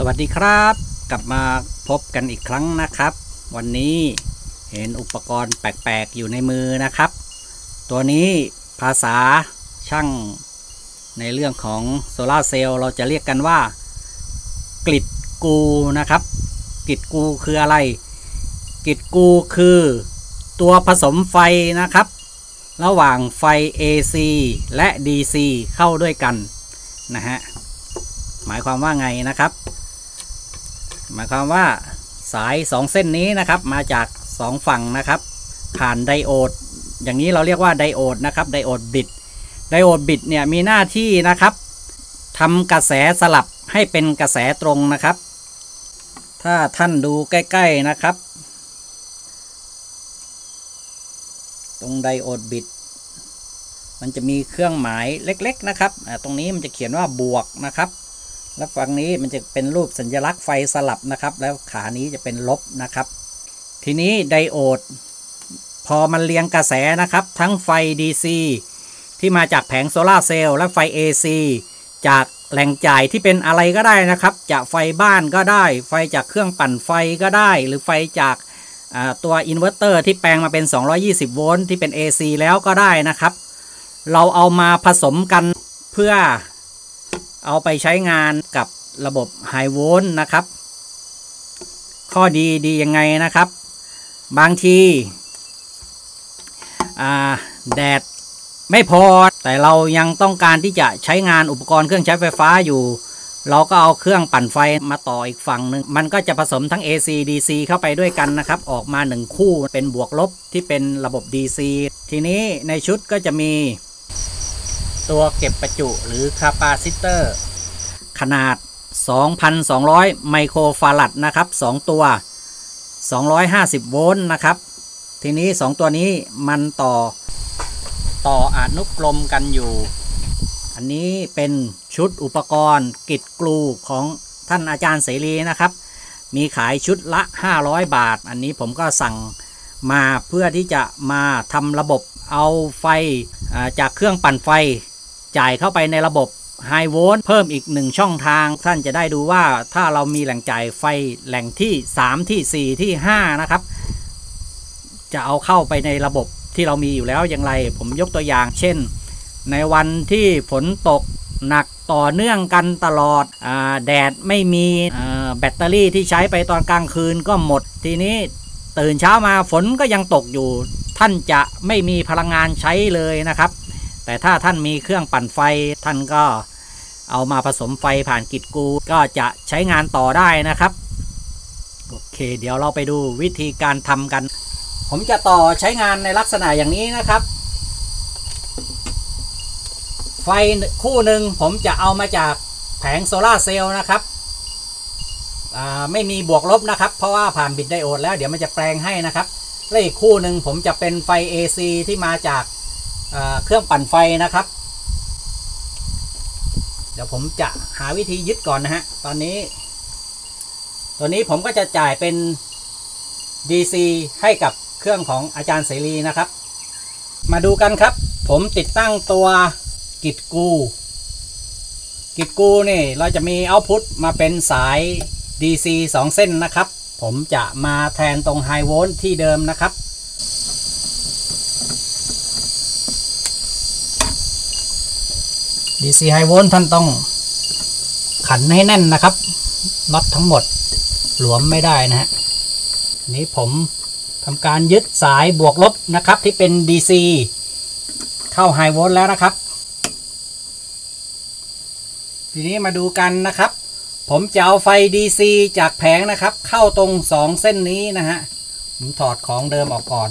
สวัสดีครับกลับมาพบกันอีกครั้งนะครับวันนี้เห็นอุปกรณ์แปลกๆอยู่ในมือนะครับตัวนี้ภาษาช่างในเรื่องของโซลาร์เซลล์เราจะเรียกกันว่ากริดกูนะครับกริดกูคืออะไรกริดกูคือตัวผสมไฟนะครับระหว่างไฟ AC และ DC เข้าด้วยกันนะฮะหมายความว่าไงนะครับหมายความว่าสาย2เส้นนี้นะครับมาจาก2ฝั่งนะครับผ่านไดโอดอย่างนี้เราเรียกว่าไดโอดนะครับไดโอดบิดไดโอดบิดเนี่ยมีหน้าที่นะครับทำกระแสสลับให้เป็นกระแสตรงนะครับถ้าท่านดูใกล้ๆนะครับตรงไดโอดบิดมันจะมีเครื่องหมายเล็กๆนะครับตรงนี้มันจะเขียนว่าบวกนะครับแล้วฝั่งนี้มันจะเป็นรูปสัญลักษณ์ไฟสลับนะครับแล้วขานี้จะเป็นลบนะครับทีนี้ไดโอดพอมันเลี้ยงกระแสนะครับทั้งไฟ DC ที่มาจากแผงโซลาร์เซลล์และไฟ AC จากแหล่งจ่ายที่เป็นอะไรก็ได้นะครับจากไฟบ้านก็ได้ไฟจากเครื่องปั่นไฟก็ได้หรือไฟจากตัวอินเวอร์เตอร์ที่แปลงมาเป็น220โวลต์ที่เป็น AC แล้วก็ได้นะครับเราเอามาผสมกันเพื่อเอาไปใช้งานกับระบบไฮโวลต์นะครับข้อดียังไงนะครับบางทีแดดไม่พอแต่เรายังต้องการที่จะใช้งานอุปกรณ์เครื่องใช้ไฟฟ้าอยู่เราก็เอาเครื่องปั่นไฟมาต่ออีกฝั่งหนึ่งมันก็จะผสมทั้ง AC DC เข้าไปด้วยกันนะครับออกมา1คู่เป็นบวกลบที่เป็นระบบ DC ทีนี้ในชุดก็จะมีตัวเก็บประจุหรือคาปาซิเตอร์ขนาด 2,200 ไมโครฟารัดนะครับ2ตัว250โวลต์นะครับทีนี้2ตัวนี้มันต่ออนุกรมกันอยู่อันนี้เป็นชุดอุปกรณ์กริดกลูของท่านอาจารย์เสรีนะครับมีขายชุดละ500บาทอันนี้ผมก็สั่งมาเพื่อที่จะมาทำระบบเอาไฟจากเครื่องปั่นไฟจ่ายเข้าไปในระบบไฮโวลต์เพิ่มอีก1ช่องทางท่านจะได้ดูว่าถ้าเรามีแหล่งจ่ายไฟแหล่งที่3ที่4ที่5นะครับจะเอาเข้าไปในระบบที่เรามีอยู่แล้วอย่างไรผมยกตัวอย่างเช่นในวันที่ฝนตกหนักต่อเนื่องกันตลอดแดดไม่มีแบตเตอรี่ที่ใช้ไปตอนกลางคืนก็หมดทีนี้ตื่นเช้ามาฝนก็ยังตกอยู่ท่านจะไม่มีพลังงานใช้เลยนะครับแต่ถ้าท่านมีเครื่องปั่นไฟท่านก็เอามาผสมไฟผ่านกริดกูก็จะใช้งานต่อได้นะครับโอเคเดี๋ยวเราไปดูวิธีการทำกันผมจะต่อใช้งานในลักษณะอย่างนี้นะครับไฟคู่หนึ่งผมจะเอามาจากแผงโซลาร์เซลล์นะครับไม่มีบวกลบนะครับเพราะว่าผ่านบิดไดโอดแล้วเดี๋ยวมันจะแปลงให้นะครับและอีกคู่หนึ่งผมจะเป็นไฟ AC ที่มาจากเครื่องปั่นไฟนะครับเดี๋ยวผมจะหาวิธียึดก่อนนะฮะตอนนี้ตัวนี้ผมก็จะจ่ายเป็น DC ให้กับเครื่องของอาจารย์เสรีนะครับมาดูกันครับผมติดตั้งตัวกริดกูนี่เราจะมีเอาต์พุตมาเป็นสาย DC 2 เส้นนะครับผมจะมาแทนตรงไฮโวลต์ที่เดิมนะครับDC ไฮโวลต์ท่านต้องขันให้แน่นนะครับน็อตทั้งหมดหลวมไม่ได้นะฮะนี้ผมทำการยึดสายบวกลบนะครับที่เป็น DC เข้าไฮโวลต์แล้วนะครับทีนี้มาดูกันนะครับผมจะเอาไฟ DC จากแผงนะครับเข้าตรง2เส้นนี้นะฮะผมถอดของเดิมออกก่อน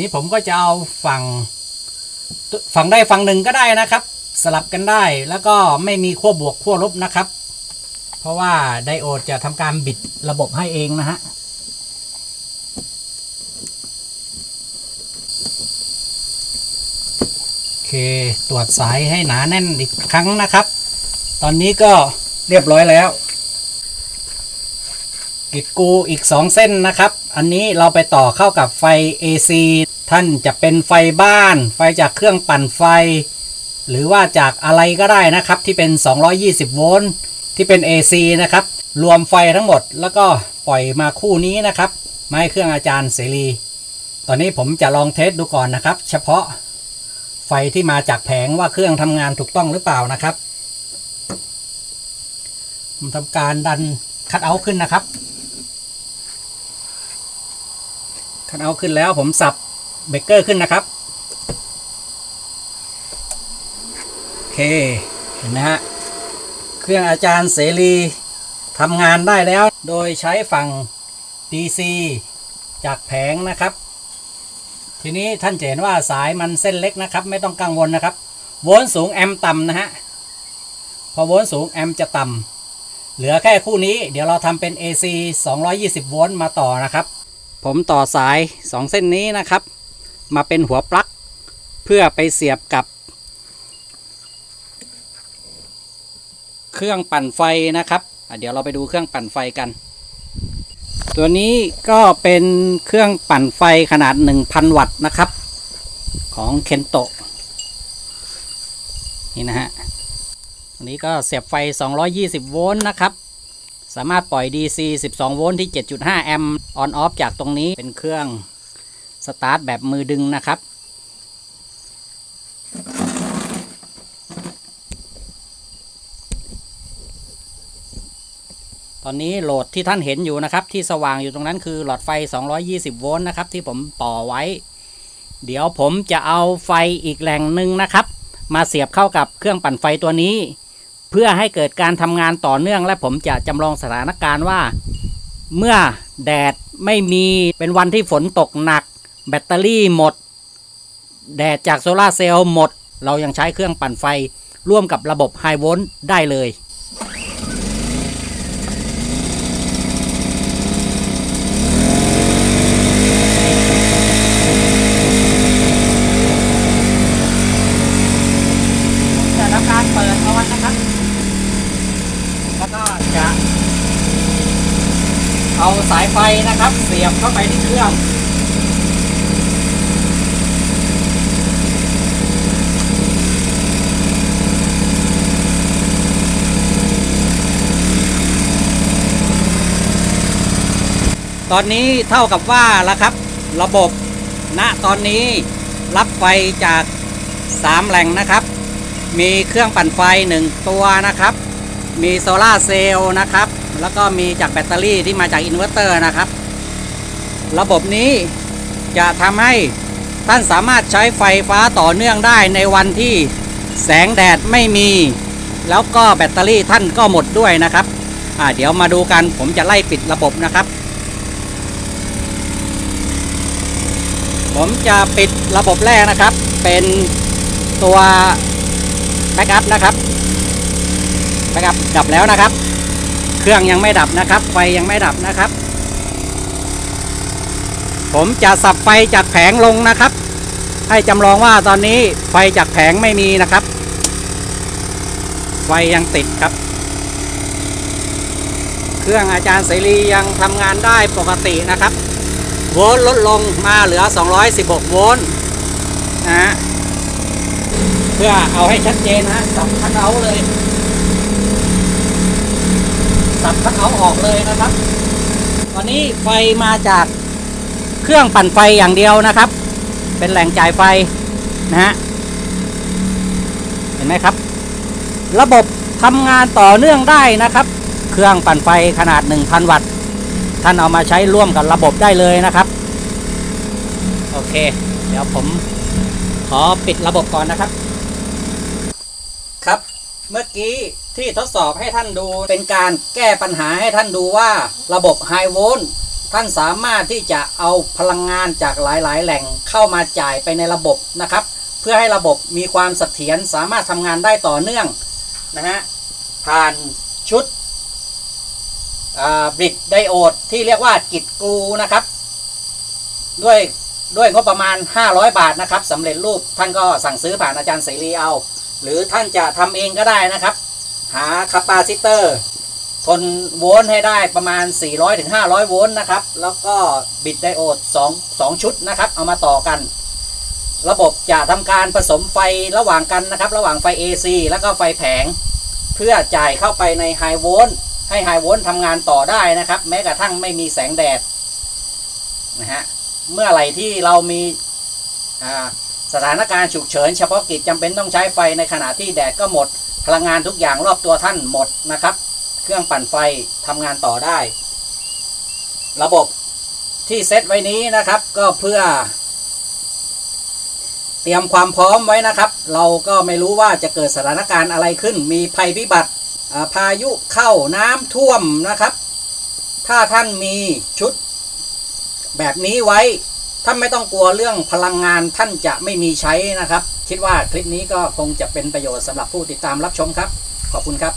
นี้ผมก็จะเอาฝั่งใดฝั่งหนึ่งก็ได้นะครับสลับกันได้แล้วก็ไม่มีขั้วบวกขั้วลบนะครับเพราะว่าไดโอดจะทำการบิดระบบให้เองนะฮะโอเคตรวจสายให้หนาแน่นอีกครั้งนะครับตอนนี้ก็เรียบร้อยแล้วกริดกูอีก2เส้นนะครับอันนี้เราไปต่อเข้ากับไฟ AC ท่านจะเป็นไฟบ้านไฟจากเครื่องปั่นไฟหรือว่าจากอะไรก็ได้นะครับที่เป็น220โวลต์ที่เป็น AC นะครับรวมไฟทั้งหมดแล้วก็ปล่อยมาคู่นี้นะครับมาให้เครื่องอาจารย์เสรีตอนนี้ผมจะลองเทสดูก่อนนะครับเฉพาะไฟที่มาจากแผงว่าเครื่องทำงานถูกต้องหรือเปล่านะครับผมทำการดันคัทเอาท์ขึ้นนะครับคัทเอาท์ขึ้นแล้วผมสับเบรกเกอร์ขึ้นนะครับโอเคเห็นนะฮะเครื่องอาจารย์เสรีทำงานได้แล้วโดยใช้ฝั่ง DC จากแผงนะครับทีนี้ท่านเห็นว่าสายมันเส้นเล็กนะครับไม่ต้องกังวลนะครับโวลต์สูงแอมป์ต่ำนะฮะพอโวลต์สูงแอมป์จะต่ำเหลือแค่คู่นี้เดี๋ยวเราทำเป็น AC 220โวลต์มาต่อนะครับผมต่อสาย2เส้นนี้นะครับมาเป็นหัวปลั๊กเพื่อไปเสียบกับเครื่องปั่นไฟนะครับเดี๋ยวเราไปดูเครื่องปั่นไฟกันตัวนี้ก็เป็นเครื่องปั่นไฟขนาด 1,000 วัตต์นะครับของเคนโตะนี่นะฮะอันนี้ก็เสียบไฟ220โวลต์นะครับสามารถปล่อย DC 12โวลต์ที่ 7.5 แอมป์ออนออฟจากตรงนี้เป็นเครื่องสตาร์ทแบบมือดึงนะครับตอนนี้โหลดที่ท่านเห็นอยู่นะครับที่สว่างอยู่ตรงนั้นคือหลอดไฟ220โวลต์นะครับที่ผมต่อไว้เดี๋ยวผมจะเอาไฟอีกแหล่งหนึ่งนะครับมาเสียบเข้ากับเครื่องปั่นไฟตัวนี้เพื่อให้เกิดการทำงานต่อเนื่องและผมจะจำลองสถานการณ์ว่าเมื่อแดดไม่มีเป็นวันที่ฝนตกหนักแบตเตอรี่หมดแดดจากโซลาร์เซลล์หมดเรายังใช้เครื่องปั่นไฟร่วมกับระบบไฮโวลต์ได้เลยเอาสายไฟนะครับเสียบเข้าไปที่เครื่องตอนนี้เท่ากับว่าละครับระบบณตอนนี้รับไฟจาก3แหล่งนะครับมีเครื่องปั่นไฟ1ตัวนะครับมีโซลาร์เซลล์นะครับแล้วก็มีจากแบตเตอรี่ที่มาจากอินเวอร์เตอร์นะครับระบบนี้จะทำให้ท่านสามารถใช้ไฟฟ้าต่อเนื่องได้ในวันที่แสงแดดไม่มีแล้วก็แบตเตอรี่ท่านก็หมดด้วยนะครับเดี๋ยวมาดูกันผมจะไล่ปิดระบบนะครับผมจะปิดระบบแรกนะครับเป็นตัวแบ็กอัพนะครับแบ็กอัพดับแล้วนะครับเครื่องยังไม่ดับนะครับไฟยังไม่ดับนะครับผมจะสับไฟจากแผงลงนะครับให้จำลองว่าตอนนี้ไฟจากแผงไม่มีนะครับไฟยังติดครับเครื่องอาจารย์เสรียังทำงานได้ปกตินะครับโวลต์ลดลงมาเหลือ216โวลต์นะฮะเพื่อเอาให้ชัดเจนนะสับคัทเอาท์เลยสับคัทเอาท์ออกเลยนะครับตอนนี้ไฟมาจากเครื่องปั่นไฟอย่างเดียวนะครับเป็นแหล่งจ่ายไฟนะฮะเห็นไหมครับระบบทำงานต่อเนื่องได้นะครับเครื่องปั่นไฟขนาด 1,000 วัตต์ท่านเอามาใช้ร่วมกับระบบได้เลยนะครับโอเคเดี๋ยวผมขอปิดระบบก่อนนะครับครับเมื่อกี้ที่ทดสอบให้ท่านดูเป็นการแก้ปัญหาให้ท่านดูว่าระบบไฮโวลต์ท่านสามารถที่จะเอาพลังงานจากหลายๆแหล่งเข้ามาจ่ายไปในระบบนะครับเพื่อให้ระบบมีความเสถียรสามารถทำงานได้ต่อเนื่องนะฮะผ่านชุดบริดจ์ไดโอดที่เรียกว่ากิจกูนะครับด้วยงบประมาณ500บาทนะครับสำเร็จรูปท่านก็สั่งซื้อผ่านอาจารย์เสรีเอาหรือท่านจะทำเองก็ได้นะครับหาคาปาซิเตอร์ ทนโวลต์ให้ได้ประมาณ 400-500 โวลต์นะครับแล้วก็บิดไดโอด2ชุดนะครับเอามาต่อกันระบบจะทำการผสมไฟระหว่างกันนะครับระหว่างไฟ AC แล้วก็ไฟแผงเพื่อจ่ายเข้าไปในไฮโวลต์ให้ไฮโวลต์ทำงานต่อได้นะครับแม้กระทั่งไม่มีแสงแดดนะฮะเมื่อไหร่ที่เรามีสถานการณ์ฉุกเฉินเฉพาะกิจจำเป็นต้องใช้ไฟในขณะที่แดดก็หมดพลังงานทุกอย่างรอบตัวท่านหมดนะครับเครื่องปั่นไฟทำงานต่อได้ระบบที่เซตไว้นี้นะครับก็เพื่อเตรียมความพร้อมไว้นะครับเราก็ไม่รู้ว่าจะเกิดสถานการณ์อะไรขึ้นมีภัยพิบัติพายุเข้าน้ำท่วมนะครับถ้าท่านมีชุดแบบนี้ไว้ท่านไม่ต้องกลัวเรื่องพลังงานท่านจะไม่มีใช้นะครับคิดว่าคลิปนี้ก็คงจะเป็นประโยชน์สำหรับผู้ติดตามรับชมครับขอบคุณครับ